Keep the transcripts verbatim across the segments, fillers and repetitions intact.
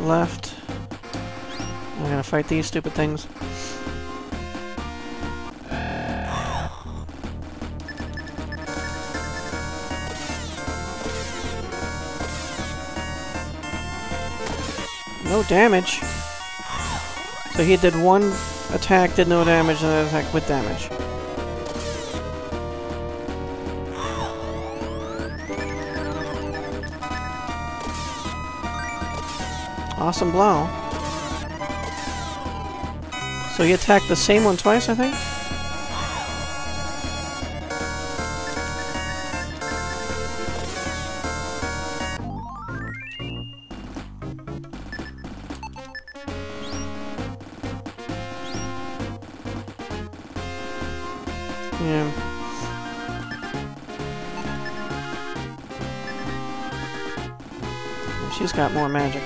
left. I'm gonna fight these stupid things. No damage. So he did one attack, did no damage, and another attack with damage. Awesome blow. So he attacked the same one twice, I think? Yeah. She's got more magic.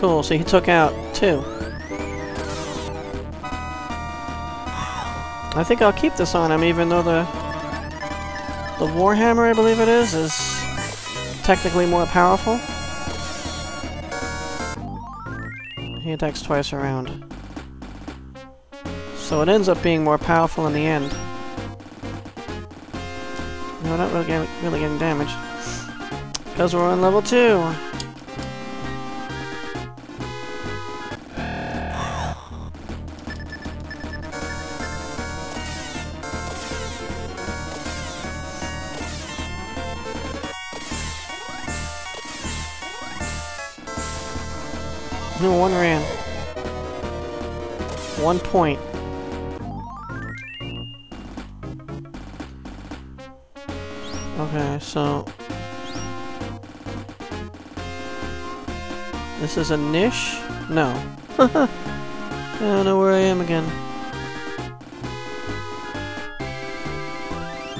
Cool, so he took out two. I think I'll keep this on him, even though the the Warhammer, I believe it is, is technically more powerful. He attacks twice around. So it ends up being more powerful in the end. No, not really, get, really getting damaged. Because we're on level two. One ran. One point. Okay, so this is a niche? No. I don't know where I am again.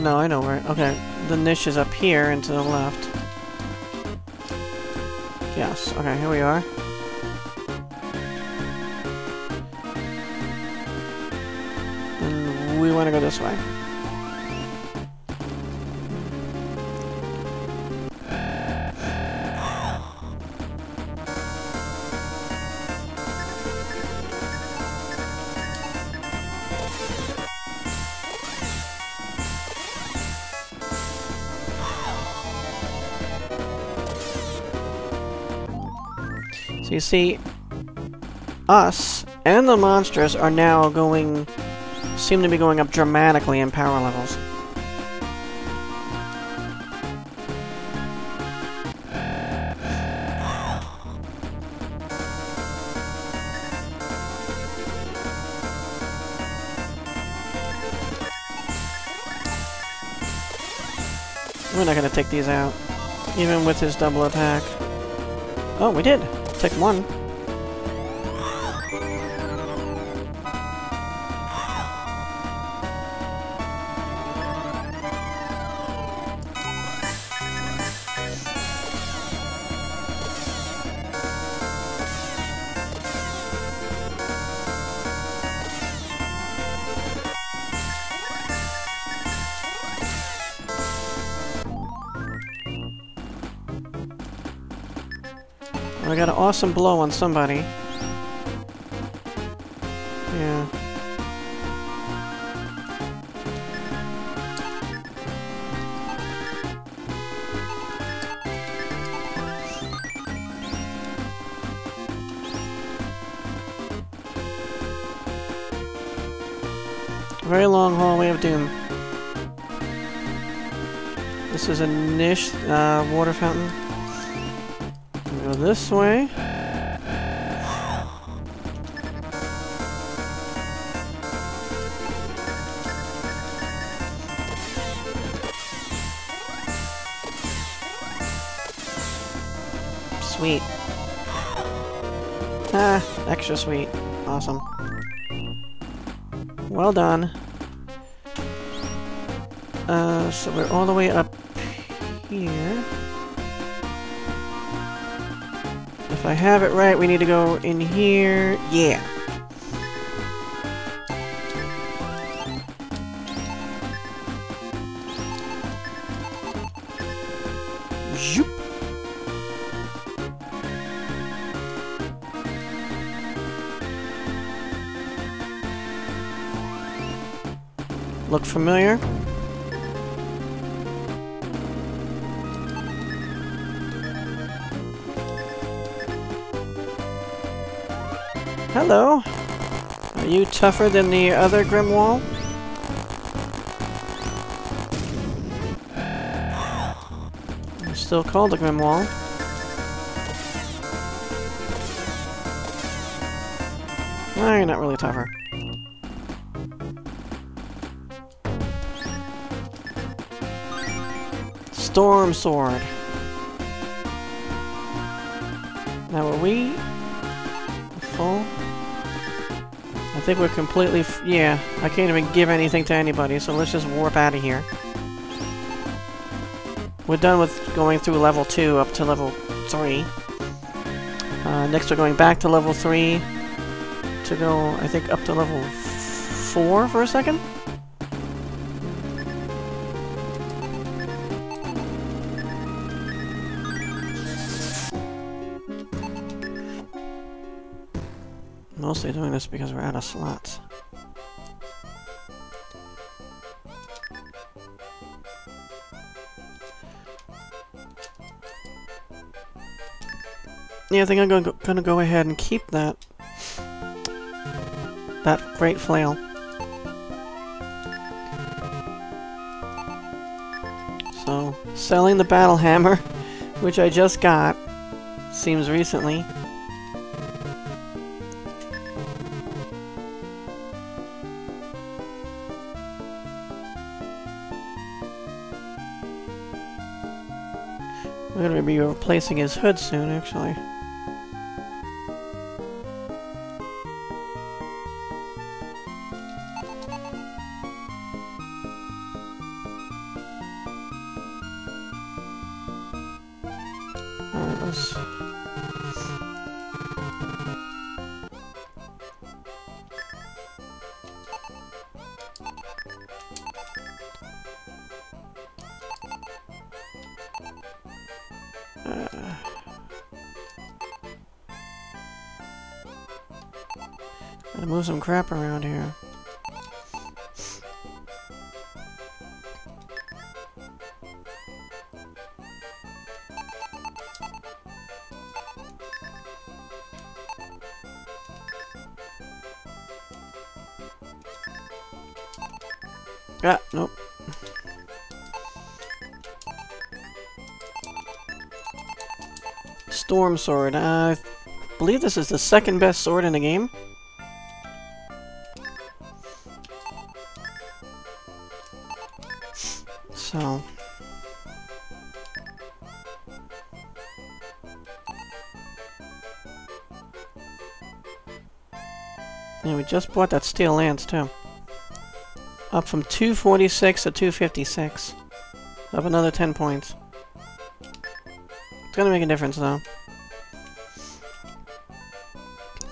No, I know where. Okay, the niche is up here and to the left. Yes. Okay, here we are. We want to go this way. So you see, us and the monsters are now going... seem to be going up dramatically in power levels. We're not gonna take these out, even with his double attack. Oh, we did! Take one. I got an awesome blow on somebody. Yeah. Very long hallway of doom. This is a niche uh, water fountain. Go this way. Sweet. Ah, extra sweet. Awesome. Well done. Uh, so we're all the way up here. If I have it right, we need to go in here. Yeah. Zoop. Look familiar? Hello. Are you tougher than the other Grimwall? It's still called the Grimwall. No, you're not really tougher. Storm Sword. Now are we full? I think we're completely f yeah, I can't even give anything to anybody, so let's just warp out of here. We're done with going through level two up to level three. Uh, next we're going back to level three to go, I think, up to level four for a second? Mostly doing this because we're out of slots. Yeah, I think I'm gonna, gonna go ahead and keep that. That great flail. So, selling the battle hammer, which I just got, seems recently. We're going to be replacing his hood soon, actually. Alright, let's... Gotta move some crap around here. Ah, nope. Storm Sword. Uh, I believe this is the second best sword in the game. So, yeah, we just bought that steel lance too. Up from two forty-six to two fifty-six. Up another ten points. It's gonna make a difference though.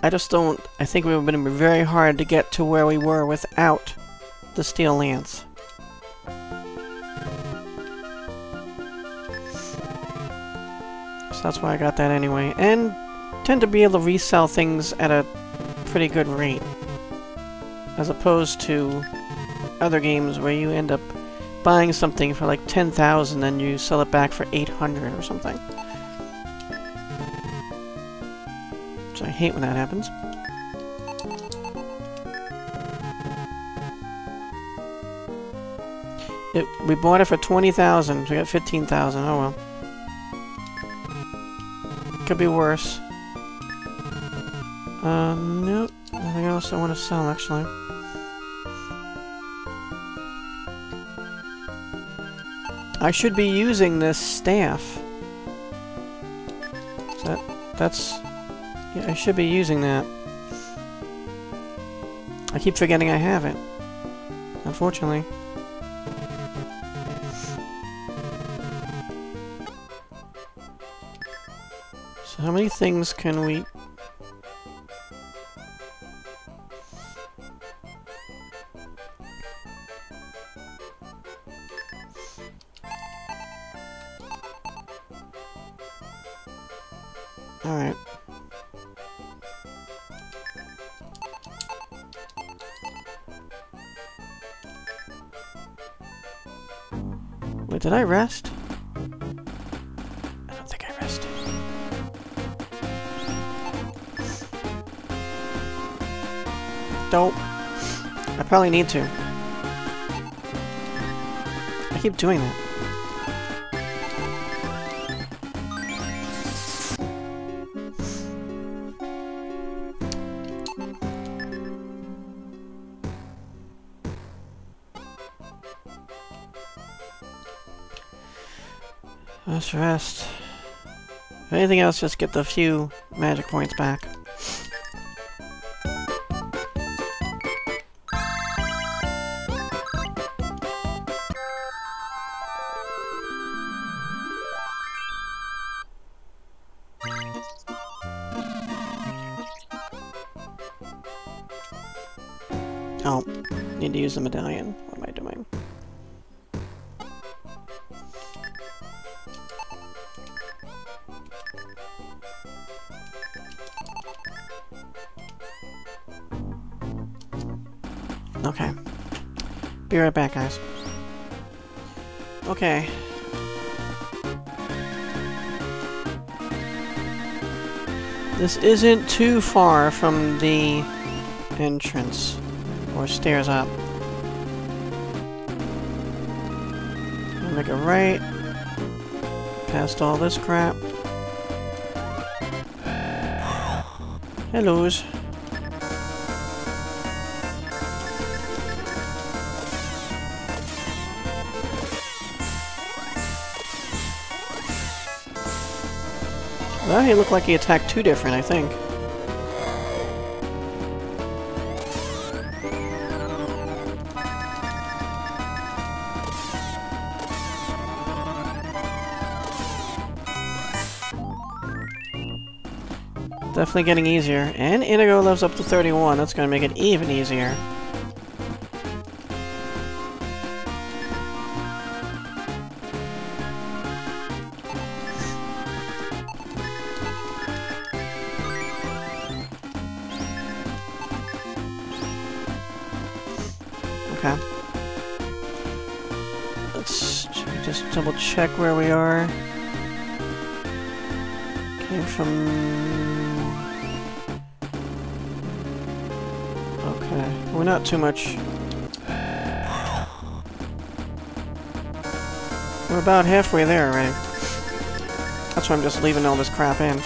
I just don't. I think we've been very hard to get to where we were without the steel lance. That's why I got that anyway, and tend to be able to resell things at a pretty good rate, as opposed to other games where you end up buying something for like ten thousand and you sell it back for eight hundred or something. So I hate when that happens. It, we bought it for twenty thousand, so we got fifteen thousand, oh well. Could be worse. Um, nope. Nothing else I want to sell, actually. I should be using this staff. That, that's Yeah, I should be using that. I keep forgetting I have it. Unfortunately. So how many things can we... Alright. Wait, did I rest? I don't think I rested. Dope. I probably need to. I keep doing that. Let's rest. If anything else, just get the few magic points back. Oh, need to use the medallion. What am I doing? Okay. Be right back, guys. Okay. This isn't too far from the entrance or stairs up. I'll make a right. Past all this crap. Hellos. He looked like he attacked two different, I think. Definitely getting easier. And Inigo lives up to thirty-one. That's gonna make it even easier. Okay. Let's just double check where we are. Came from... Okay. We're not too much... We're about halfway there already. That's why I'm just leaving all this crap in.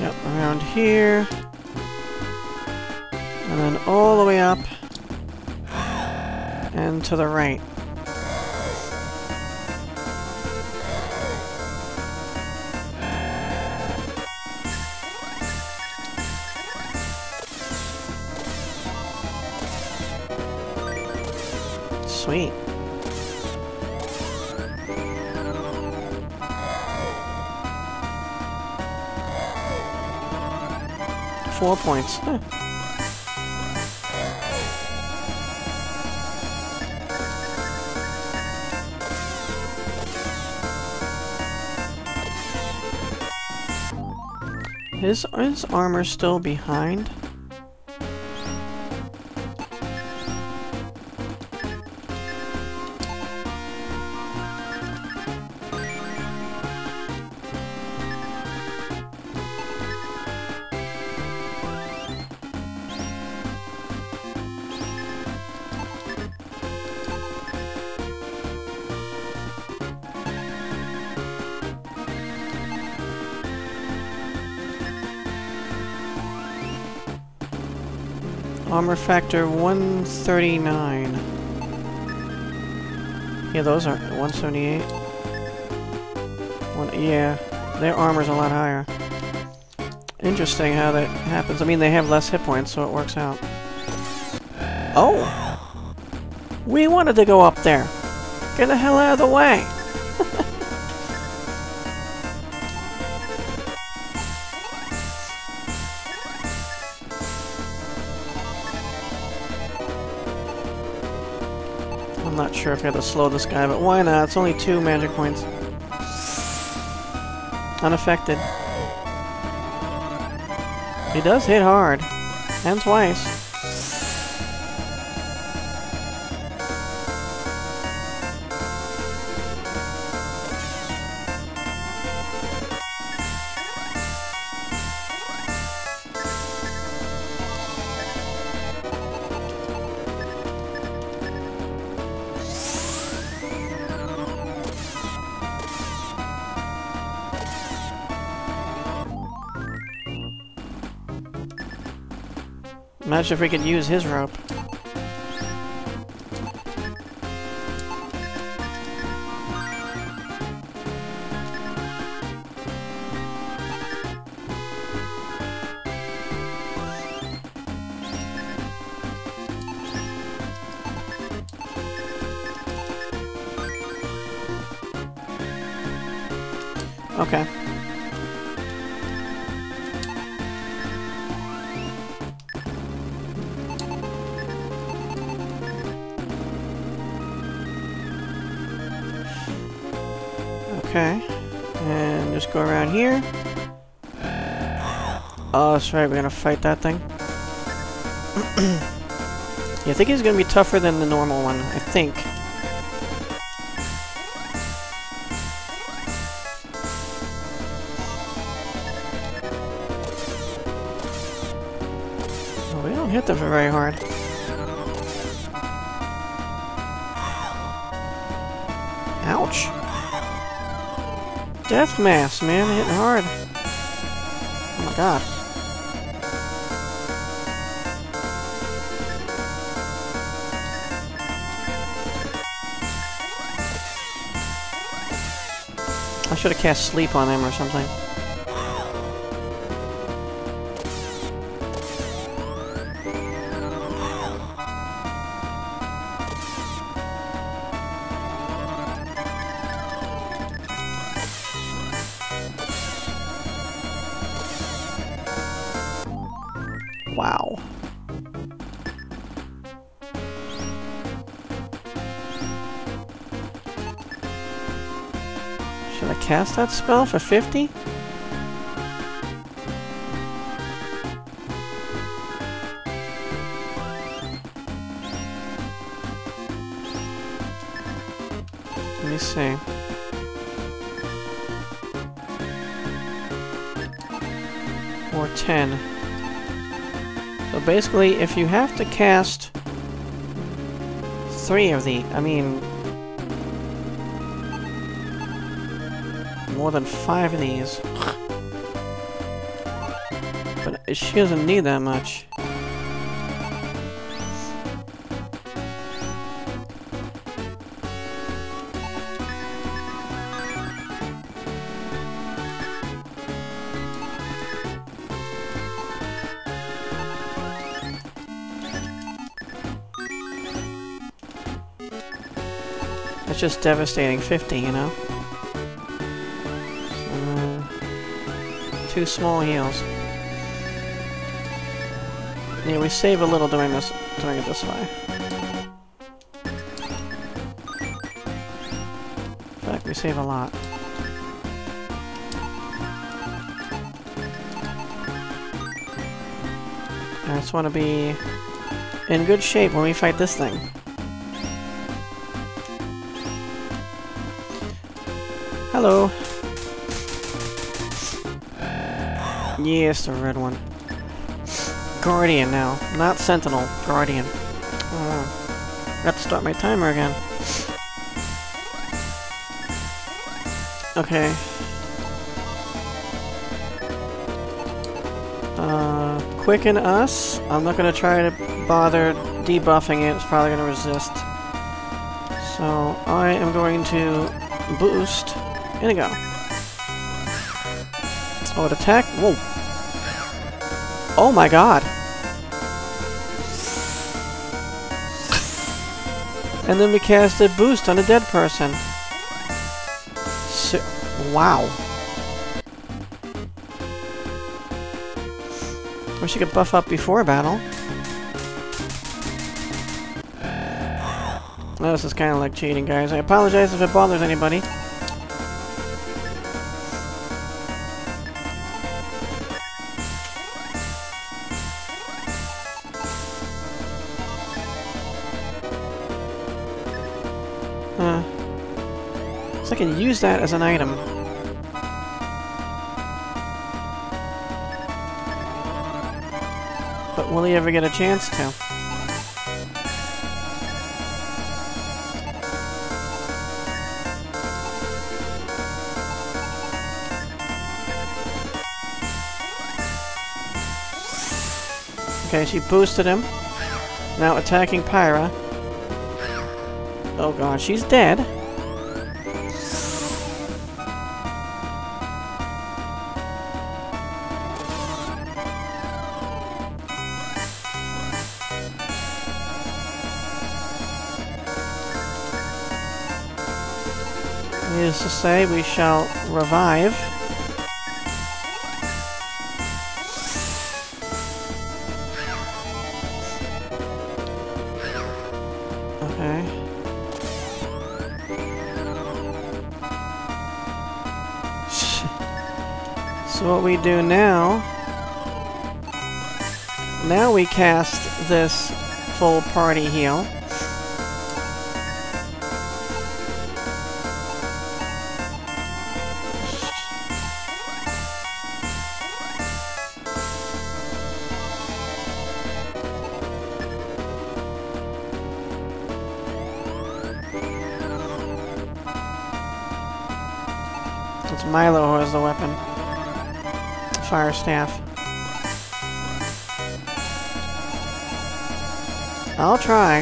Yep, around here, and then all the way up, and to the right. Sweet. Four points. Huh. Is his armor still behind? Armor factor one thirty-nine. Yeah, those aren't one seventy-eight. One, yeah, their armor's a lot higher. Interesting how that happens. I mean, they have less hit points, so it works out. Oh! We wanted to go up there! Get the hell out of the way! I'm not sure if I have to slow this guy, but why not? It's only two magic points. Unaffected. He does hit hard. And twice. Imagine if we could use his rope. Okay. Okay, and just go around here. Oh, that's right, we're gonna fight that thing. Yeah, I think he's gonna be tougher than the normal one, I think. Well, we don't hit them very hard. Ouch! Death mass, man, hitting hard. Oh my god. I should have cast sleep on him or something. Wow. Should I cast that spell for fifty? Let me see. Or ten. So basically, if you have to cast three of the, I mean, more than five of these, but she doesn't need that much. It's just devastating. Fifty, you know. Uh, two small heals. Yeah, we save a little doing this, doing it this way. In fact, we save a lot. I just want to be in good shape when we fight this thing. Hello. Yes, the red one. Guardian now, not Sentinel. Guardian. Oh, got to start my timer again. Okay. Uh, quicken us. I'm not going to try to bother debuffing it. It's probably going to resist. So I am going to boost Inigo. Oh, it attacked? Whoa. Oh my god. And then we cast a boost on a dead person. So, wow. Wish you could buff up before battle. No, this is kind of like cheating, guys. I apologize if it bothers anybody. Huh. So I can use that as an item. But will he ever get a chance to? Okay, she boosted him. Now attacking Pyra. Oh god, she's dead. Needless to say, we shall revive. What we do now, now we cast this full party heal. It's Milo who has the weapon. Fire Staff. I'll try.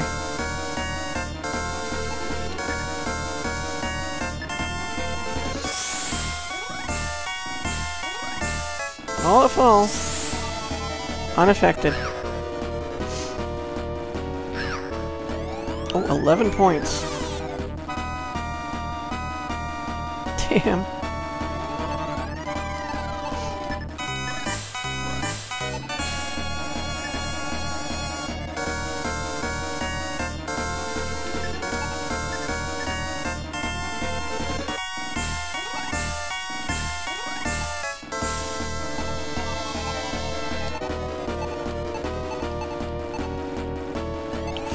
All at full. Unaffected. Oh, eleven points. Damn.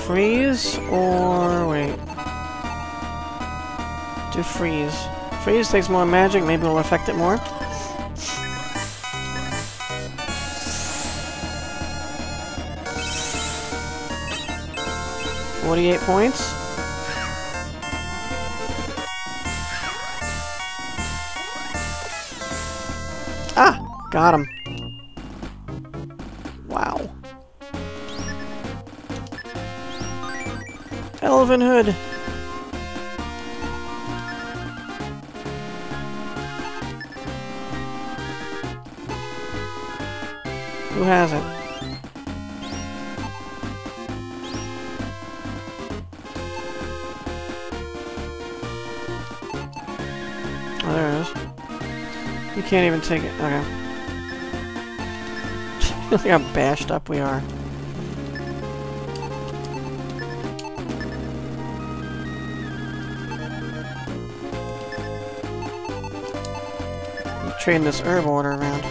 Freeze or wait. Do freeze. Freeze takes more magic, maybe it'll affect it more. forty-eight points. Ah! Got him. Wow. Elven Hood. Who has it? Oh, there it is. You can't even take it. Okay. Look how bashed up we are. Trading this herb order around.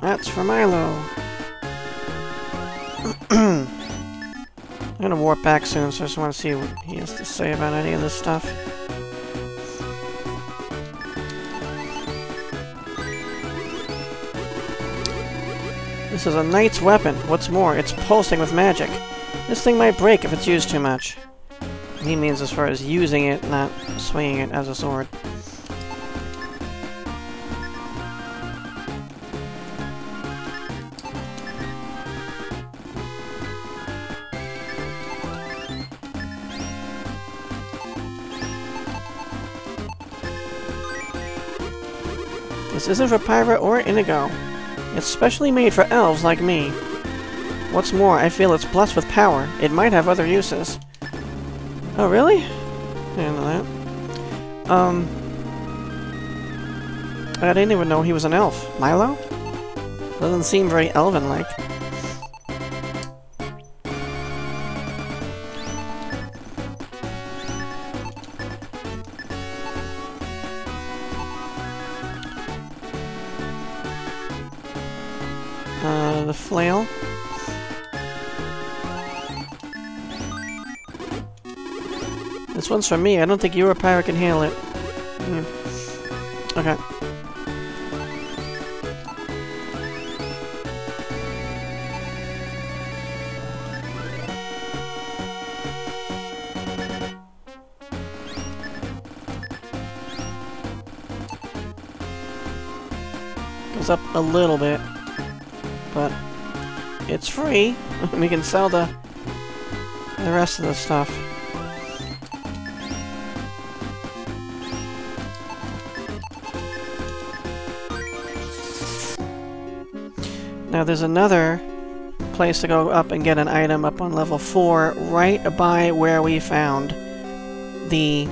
That's for Milo. I'm gonna warp back soon, so I just want to see what he has to say about any of this stuff. This is a knight's weapon. What's more, it's pulsing with magic. This thing might break if it's used too much. He means as far as using it, not swinging it as a sword. This isn't for Pyra or Inigo. It's specially made for elves like me. What's more, I feel it's blessed with power. It might have other uses. Oh, really? I didn't know that. Um... I didn't even know he was an elf. Milo? Doesn't seem very elven-like. Uh, the flail. This one's for me. I don't think you or Pyra can handle it. Mm. Okay. Goes up a little bit, but it's free. We can sell the the rest of the stuff. Now there's another place to go up and get an item up on level four, right by where we found the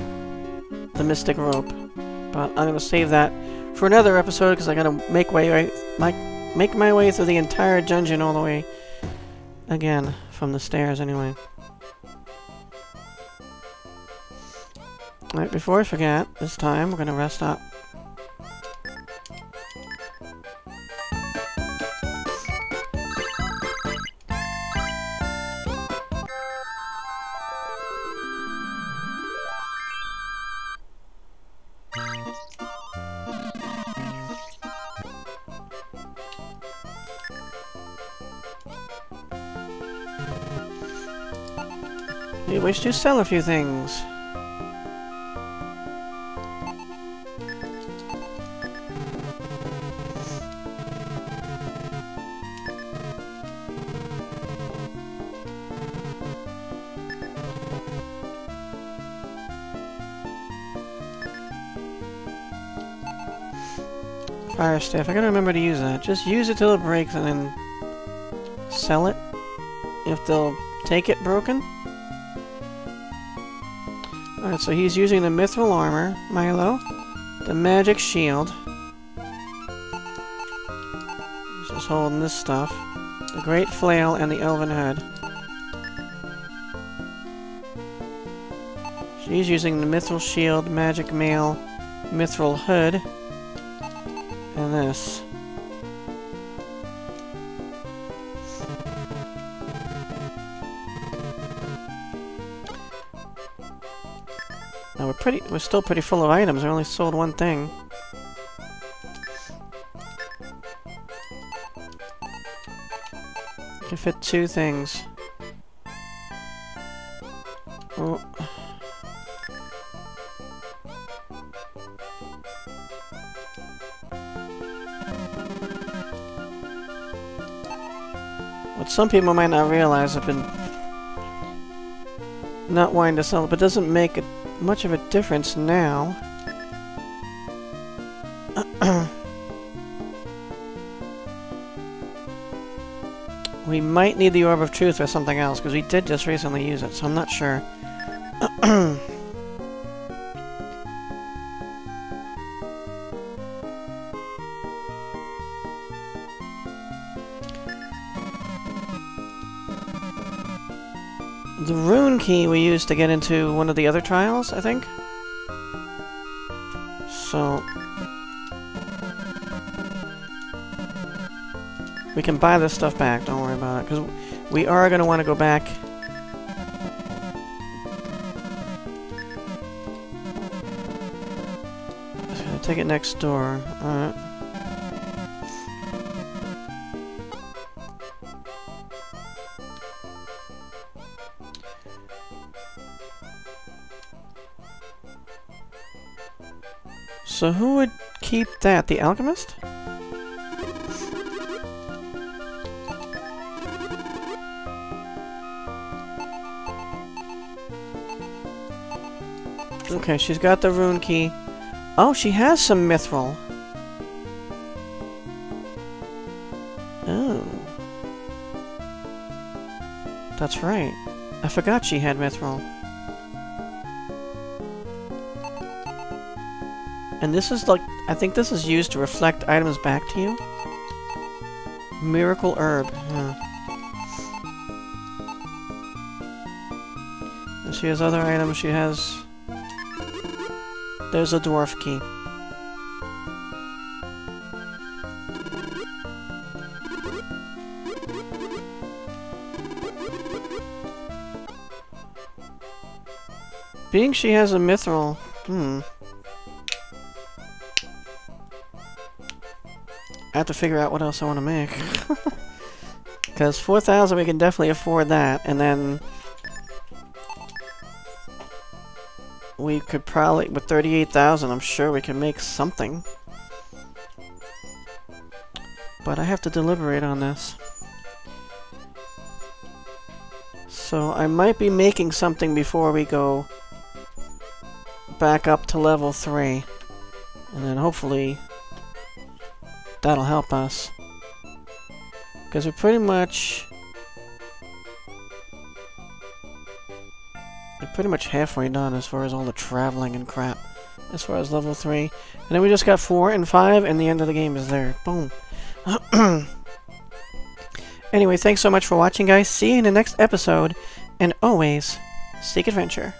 the Mystic Rope. But I'm gonna save that for another episode because I gotta make way right, my, make my way through the entire dungeon all the way again from the stairs anyway. Alright, before I forget, this time we're gonna rest up. We wish to sell a few things. Fire Staff, I gotta remember to use that. Just use it till it breaks and then sell it. If they'll take it broken. Alright, so he's using the mithril armor, Milo, the magic shield. He's just holding this stuff. The great flail and the elven hood. She's using the mithril shield, magic mail, mithril hood, and this. Now we're pretty, we're still pretty full of items. We only sold one thing. We can fit two things. Oh. What some people might not realize, I've been not wanting to sell it, but doesn't make it much of a difference now. We might need the Orb of Truth or something else, because we did just recently use it, so I'm not sure. The rune key we used to get into one of the other trials, I think. So we can buy this stuff back, don't worry about it, because we are going to want to go back. Just gonna take it next door. Alright. So who would keep that? The Alchemist? Okay, she's got the rune key. Oh, she has some mithril. Oh. That's right. I forgot she had mithril. And this is like... I think this is used to reflect items back to you. Miracle herb. Huh. And she has other items. She has... There's a dwarf key. Being she has a mithril, hmm. I have to figure out what else I want to make. Because four thousand we can definitely afford that, and then... We could probably, with thirty-eight thousand, I'm sure we can make something. But I have to deliberate on this. So I might be making something before we go back up to level three. And then hopefully that'll help us. Because we're pretty much... pretty much halfway done as far as all the traveling and crap. As far as level three. And then we just got four and five, and the end of the game is there. Boom. Anyway, thanks so much for watching, guys. See you in the next episode. And always, seek adventure.